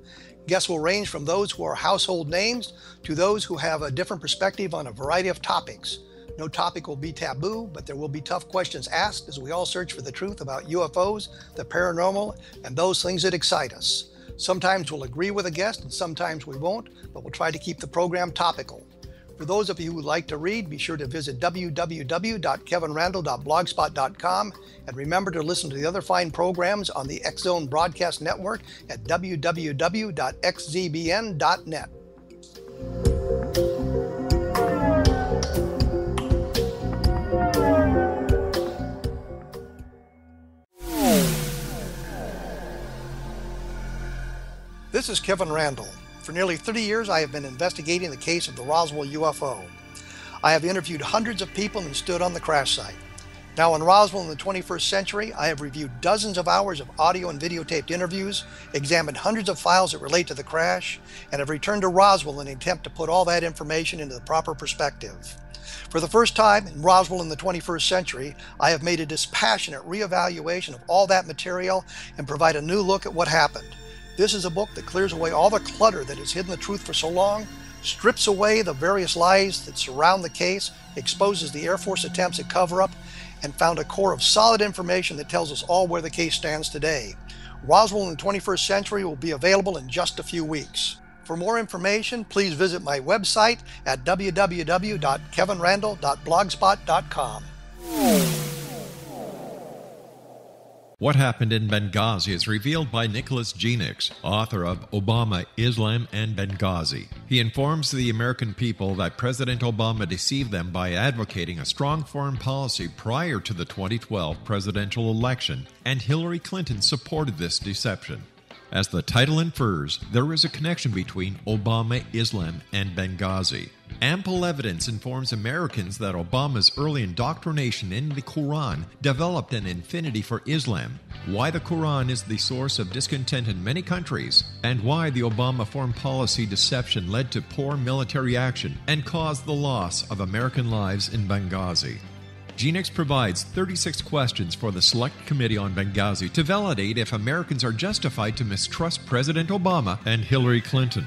Guests will range from those who are household names to those who have a different perspective on a variety of topics. No topic will be taboo, but there will be tough questions asked as we all search for the truth about UFOs, the paranormal, and those things that excite us. Sometimes we'll agree with a guest and sometimes we won't, but we'll try to keep the program topical. For those of you who like to read, be sure to visit www.kevinrandle.blogspot.com and remember to listen to the other fine programs on the X Zone Broadcast Network at www.xzbn.net. This is Kevin Randle. For nearly 30 years, I have been investigating the case of the Roswell UFO. I have interviewed hundreds of people and stood on the crash site. Now in Roswell in the 21st century, I have reviewed dozens of hours of audio and videotaped interviews, examined hundreds of files that relate to the crash, and have returned to Roswell in an attempt to put all that information into the proper perspective. For the first time in Roswell in the 21st century, I have made a dispassionate reevaluation of all that material and provide a new look at what happened. This is a book that clears away all the clutter that has hidden the truth for so long, strips away the various lies that surround the case, exposes the Air Force attempts at cover-up, and found a core of solid information that tells us all where the case stands today. Roswell in the 21st Century will be available in just a few weeks. For more information, please visit my website at www.kevinrandle.blogspot.com. What happened in Benghazi is revealed by Nicholas Genix, author of Obama, Islam, and Benghazi. He informs the American people that President Obama deceived them by advocating a strong foreign policy prior to the 2012 presidential election, and Hillary Clinton supported this deception. As the title infers, there is a connection between Obama, Islam, and Benghazi. Ample evidence informs Americans that Obama's early indoctrination in the Quran developed an affinity for Islam, why the Quran is the source of discontent in many countries, and why the Obama foreign policy deception led to poor military action and caused the loss of American lives in Benghazi. Genix provides 36 questions for the Select Committee on Benghazi to validate if Americans are justified to mistrust President Obama and Hillary Clinton.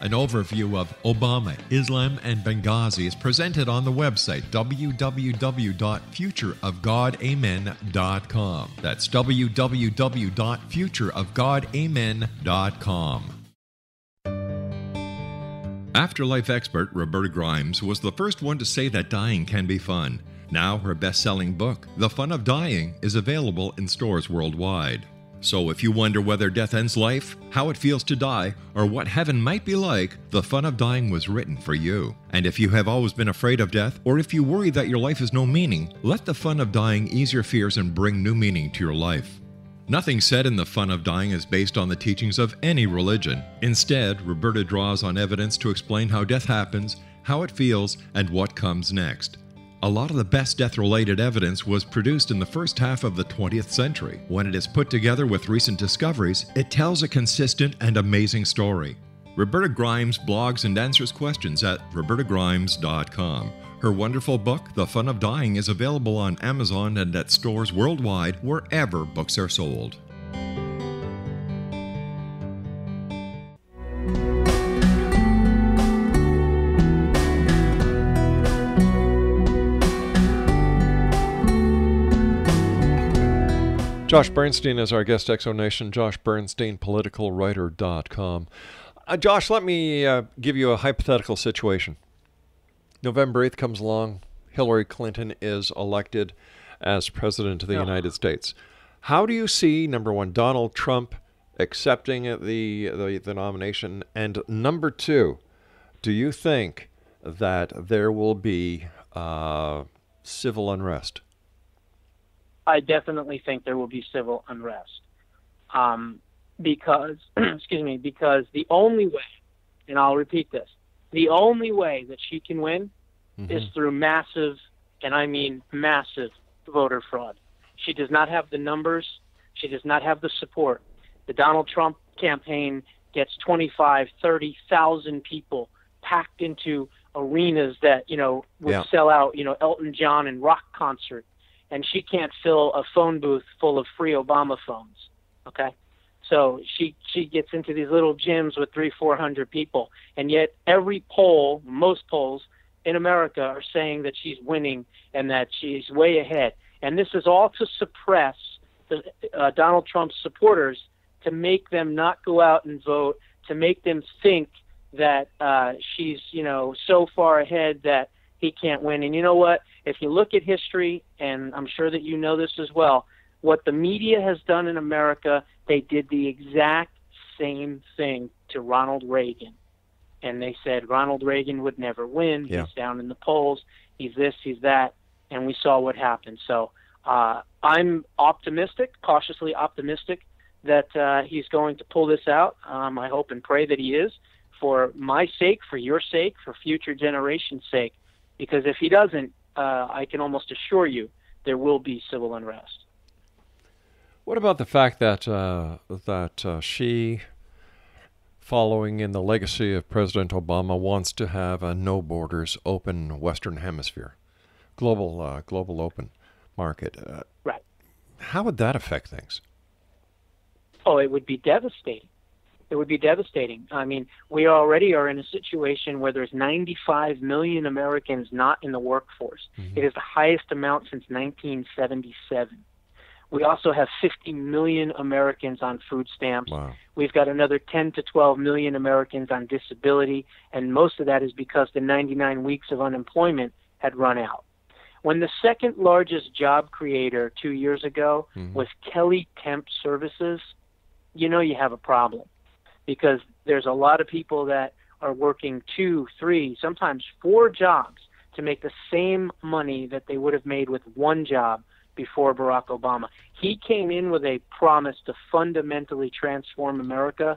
An overview of Obama, Islam, and Benghazi is presented on the website www.futureofgodamen.com. That's www.futureofgodamen.com. Afterlife expert Roberta Grimes was the first one to say that dying can be fun. Now her best-selling book, The Fun of Dying, is available in stores worldwide. So if you wonder whether death ends life, how it feels to die, or what heaven might be like, The Fun of Dying was written for you. And if you have always been afraid of death, or if you worry that your life has no meaning, let The Fun of Dying ease your fears and bring new meaning to your life. Nothing said in The Fun of Dying is based on the teachings of any religion. Instead, Roberta draws on evidence to explain how death happens, how it feels, and what comes next. A lot of the best death-related evidence was produced in the first half of the 20th century. When it is put together with recent discoveries, it tells a consistent and amazing story. Roberta Grimes blogs and answers questions at robertagrimes.com. Her wonderful book, The Fun of Dying, is available on Amazon and at stores worldwide wherever books are sold. Josh Bernstein is our guest, X Zone Nation, joshbernsteinpoliticalwriter.com. Josh, let me give you a hypothetical situation. November 8th comes along. Hillary Clinton is elected as President of the United States. How do you see, number one, Donald Trump accepting the nomination? And number two, do you think that there will be civil unrest? I definitely think there will be civil unrest because, because the only way, and I'll repeat this, the only way that she can win is through massive, and I mean massive, voter fraud. She does not have the numbers. She does not have the support. The Donald Trump campaign gets 25, 30,000 people packed into arenas that, would sell out, Elton John and rock concerts. and she can't fill a phone booth full of free Obama phones, okay? So she gets into these little gyms with 300-400 people, and yet every poll, most polls in America are saying that she's winning and that she's way ahead. And this is all to suppress the, Donald Trump's supporters, to make them not go out and vote, to make them think that she's, you know, so far ahead that he can't win. And you know what? If you look at history, and I'm sure that you know this as well, what the media has done in America, they did the exact same thing to Ronald Reagan. And they said Ronald Reagan would never win. Yeah. He's down in the polls. He's this, he's that. And we saw what happened. So I'm optimistic, cautiously optimistic, that he's going to pull this out. I hope and pray that he is, for my sake, for your sake, for future generations' sake. Because if he doesn't, I can almost assure you there will be civil unrest. What about the fact that she, following in the legacy of President Obama, wants to have a no borders, open Western Hemisphere, global open market? Right. How would that affect things? Oh, it would be devastating. It would be devastating. I mean, we already are in a situation where there's 95 million Americans not in the workforce. Mm-hmm. It is the highest amount since 1977. We also have 50 million Americans on food stamps. Wow. We've got another 10 to 12 million Americans on disability, and most of that is because the 99 weeks of unemployment had run out. When the second largest job creator 2 years ago mm-hmm. was Kelly Temp Services, you know you have a problem, because there's a lot of people that are working 2, 3, sometimes 4 jobs to make the same money that they would have made with one job before Barack Obama. He came in with a promise to fundamentally transform America,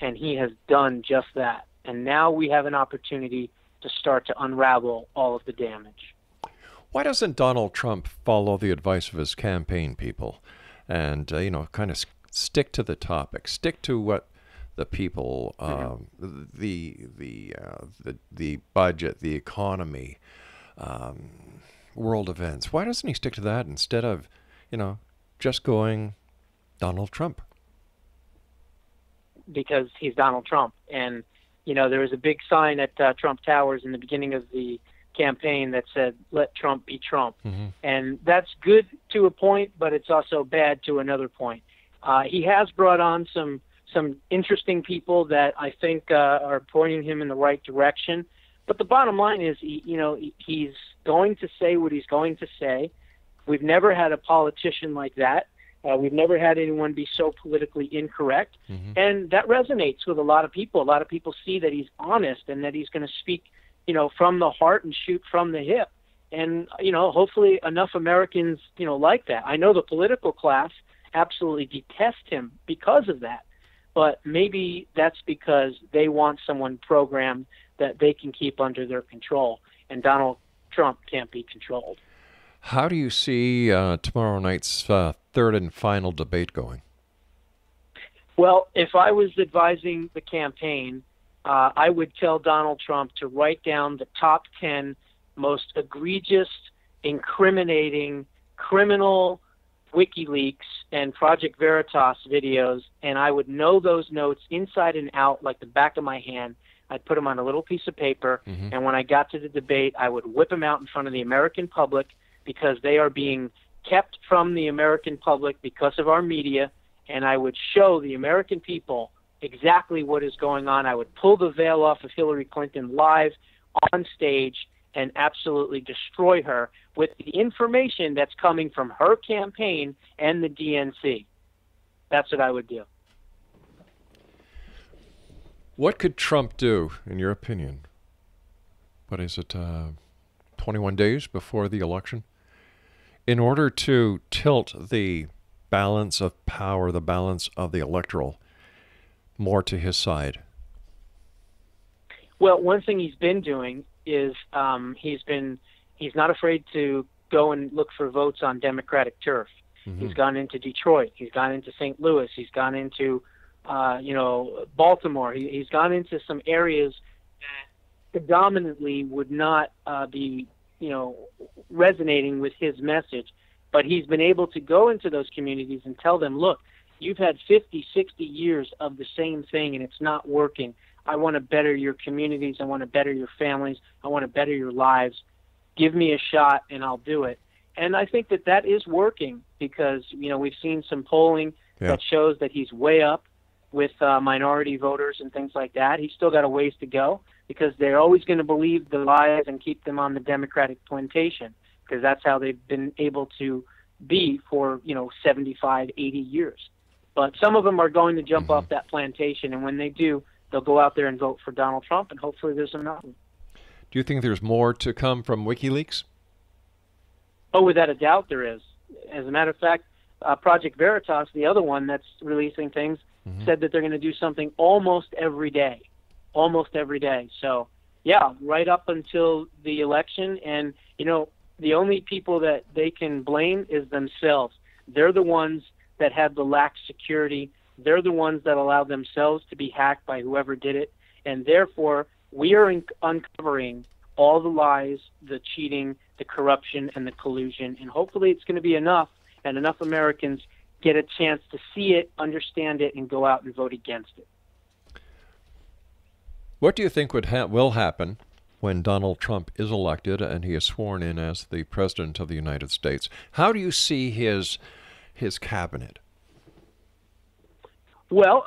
and he has done just that. And now we have an opportunity to start to unravel all of the damage. Why doesn't Donald Trump follow the advice of his campaign people and, you know, kind of stick to the topic, stick to what the people, the budget, the economy, world events? Why doesn't he stick to that instead of, you know, just going Donald Trump? Because he's Donald Trump. And, you know, there was a big sign at Trump Towers in the beginning of the campaign that said, "Let Trump be Trump." Mm-hmm. And that's good to a point, but it's also bad to another point. He has brought on some interesting people that I think are pointing him in the right direction. But the bottom line is, you know, he's going to say what he's going to say. We've never had a politician like that. We've never had anyone be so politically incorrect. Mm-hmm. And that resonates with a lot of people. A lot of people see that he's honest and that he's going to speak, you know, from the heart and shoot from the hip. And, you know, hopefully enough Americans, you know, like that. I know the political class absolutely detest him because of that. But maybe that's because they want someone programmed that they can keep under their control, and Donald Trump can't be controlled. How do you see tomorrow night's third and final debate going? Well, if I was advising the campaign, I would tell Donald Trump to write down the top 10 most egregious, incriminating, criminal WikiLeaks and Project Veritas videos, and I would know those notes inside and out like the back of my hand. I'd put them on a little piece of paper, mm-hmm. and when I got to the debate, I would whip them out in front of the American public, because they are being kept from the American public because of our media, and I would show the American people exactly what is going on. I would pull the veil off of Hillary Clinton live on stage and absolutely destroy her with the information that's coming from her campaign and the DNC. That's what I would do. What could Trump do, in your opinion? What is it, 21 days before the election? In order to tilt the balance of power, the balance of the electoral, more to his side? Well, one thing he's been doing is he's not afraid to go and look for votes on Democratic turf. Mm-hmm. He's gone into Detroit. He's gone into St. Louis. He's gone into, you know, Baltimore. He's gone into some areas that predominantly would not be, you know, resonating with his message. But he's been able to go into those communities and tell them, look, you've had 50, 60 years of the same thing, and it's not working. I want to better your communities. I want to better your families. I want to better your lives. Give me a shot, and I'll do it. And I think that that is working because, you know, we've seen some polling that shows that he's way up with minority voters and things like that. He's still got a ways to go because they're always going to believe the lies and keep them on the Democratic plantation because that's how they've been able to be for, you know, 75, 80 years. But some of them are going to jump off that plantation, and when they do, they'll go out there and vote for Donald Trump, and hopefully there's another. Do you think there's more to come from WikiLeaks? Oh, without a doubt there is. As a matter of fact, Project Veritas, the other one that's releasing things, said that they're going to do something almost every day. So, yeah, right up until the election. And, you know, the only people that they can blame is themselves. They're the ones that had the lax security. They're the ones that allowed themselves to be hacked by whoever did it. And therefore, we are uncovering all the lies, the cheating, the corruption, and the collusion. And hopefully it's going to be enough, and enough Americans get a chance to see it, understand it, and go out and vote against it. What do you think will happen when Donald Trump is elected and he is sworn in as the President of the United States? How do you see his cabinet? Well,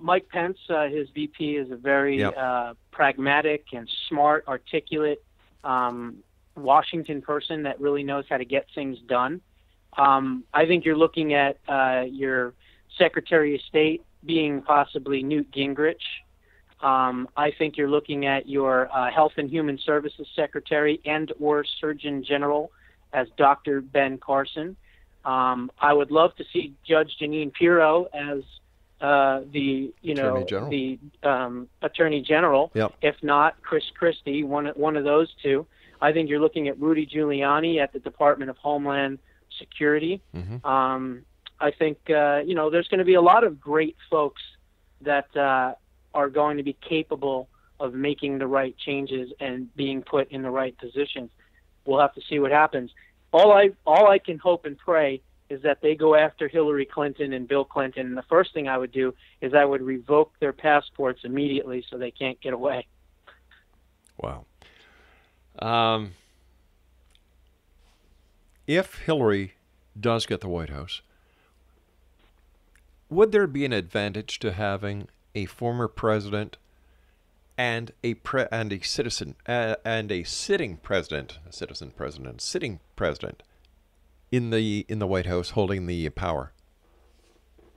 Mike Pence, his VP, is a very pragmatic and smart, articulate Washington person that really knows how to get things done. I think you're looking at your Secretary of State being possibly Newt Gingrich. I think you're looking at your Health and Human Services Secretary and or Surgeon General as Dr. Ben Carson. I would love to see Judge Jeanine Pirro as the Attorney General. Yep. If not, Chris Christie, one of those two. I think you're looking at Rudy Giuliani at the Department of Homeland Security. I think you know, there's going to be a lot of great folks that are going to be capable of making the right changes and being put in the right positions. We'll have to see what happens. All I can hope and pray is that they go after Hillary Clinton and Bill Clinton. And the first thing I would do is I would revoke their passports immediately so they can't get away. Wow. If Hillary does get the White House, would there be an advantage to having a former president and a sitting president in the White House holding the power?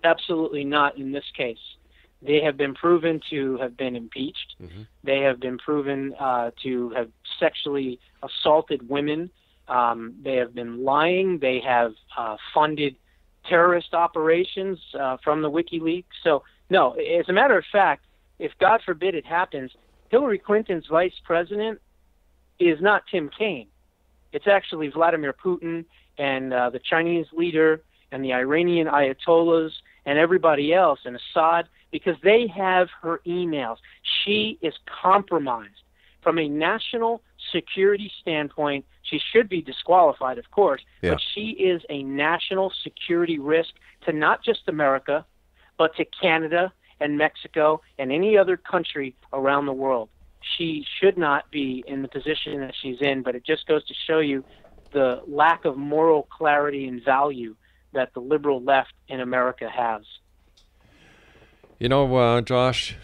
Absolutely not in this case. They have been proven to have been impeached. They have been proven to have sexually assaulted women. They have been lying. They have funded terrorist operations from the WikiLeaks. So, no, as a matter of fact, if God forbid it happens, Hillary Clinton's vice president is not Tim Kaine. It's actually Vladimir Putin and the Chinese leader and the Iranian ayatollahs and everybody else and Assad, because they have her emails. She is compromised. From a national security standpoint, she should be disqualified, of course, but she is a national security risk to not just America, but to Canada and Mexico and any other country around the world. She should not be in the position that she's in, but it just goes to show you the lack of moral clarity and value that the liberal left in America has. You know, Josh,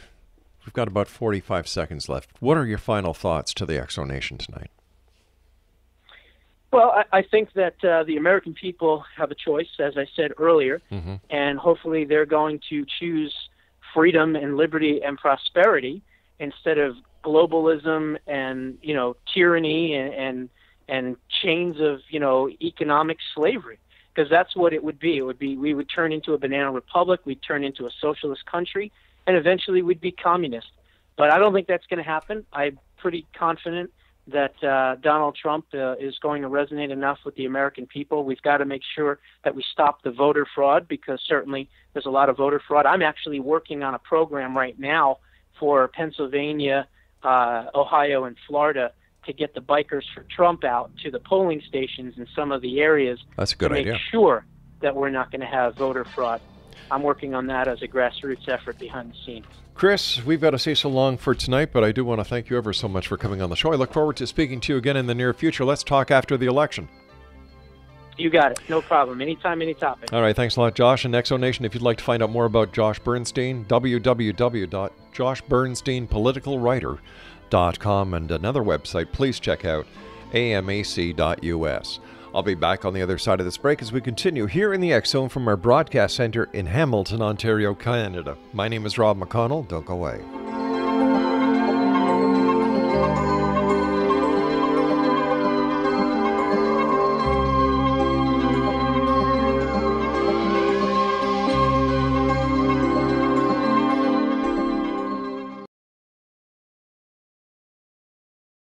we've got about 45 seconds left. What are your final thoughts to the Exo Nation tonight? Well, I think that the American people have a choice, as I said earlier, and hopefully they're going to choose freedom and liberty and prosperity instead of globalism and, you know, tyranny and chains of, you know, economic slavery, because that's what it would be. It would be, we would turn into a banana republic, we'd turn into a socialist country, and eventually we'd be communist. But I don't think that's going to happen. I'm pretty confident that Donald Trump is going to resonate enough with the American people. We've got to make sure that we stop the voter fraud, because certainly there's a lot of voter fraud. I'm actually working on a program right now for Pennsylvania, Ohio, and Florida to get the Bikers for Trump out to the polling stations in some of the areas. That's a good idea. Make sure that we're not going to have voter fraud. I'm working on that as a grassroots effort behind the scenes. Chris, we've got to say so long for tonight, but I do want to thank you ever so much for coming on the show. I look forward to speaking to you again in the near future. Let's talk after the election. You got it. No problem. Anytime, any topic. All right. Thanks a lot, Josh. And X Zone Nation, if you'd like to find out more about Josh Bernstein, www.joshbernsteinpoliticalwriter.com, and another website, please check out amac.us. I'll be back on the other side of this break as we continue here in the X Zone from our broadcast center in Hamilton, Ontario, Canada. My name is Rob McConnell. Don't go away.